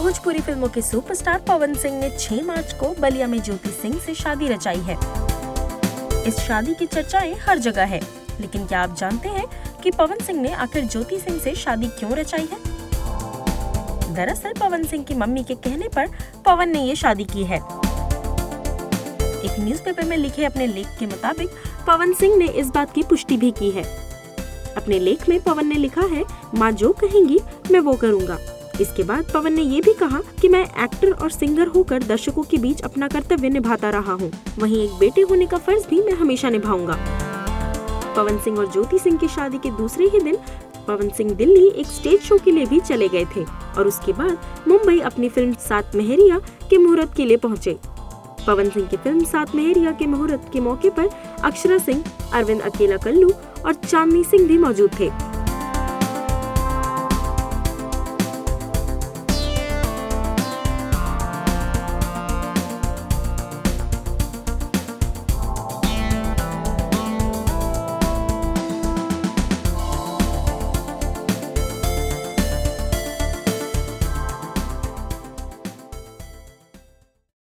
भोजपुरी फिल्मों के सुपरस्टार पवन सिंह ने 6 मार्च को बलिया में ज्योति सिंह से शादी रचाई है। इस शादी की चर्चाएं हर जगह है, लेकिन क्या आप जानते हैं कि पवन सिंह ने आखिर ज्योति सिंह से शादी क्यों रचाई है? दरअसल पवन सिंह की मम्मी के कहने पर पवन ने ये शादी की है। एक न्यूज़पेपर में लिखे अपने लेख के मुताबिक पवन सिंह ने इस बात की पुष्टि भी की है। अपने लेख में पवन ने लिखा है, माँ जो कहेंगी मैं वो करूँगा। इसके बाद पवन ने ये भी कहा कि मैं एक्टर और सिंगर होकर दर्शकों के बीच अपना कर्तव्य निभाता रहा हूँ, वहीं एक बेटे होने का फर्ज भी मैं हमेशा निभाऊंगा। पवन सिंह और ज्योति सिंह की शादी के दूसरे ही दिन पवन सिंह दिल्ली एक स्टेज शो के लिए भी चले गए थे और उसके बाद मुंबई अपनी फिल्म सात मेहरिया के मुहूर्त के लिए पहुँचे। पवन सिंह की फिल्म सात मेहरिया के मुहूर्त के मौके पर अक्षरा सिंह, अरविंद अकेला कल्लू और चांदनी सिंह भी मौजूद थे।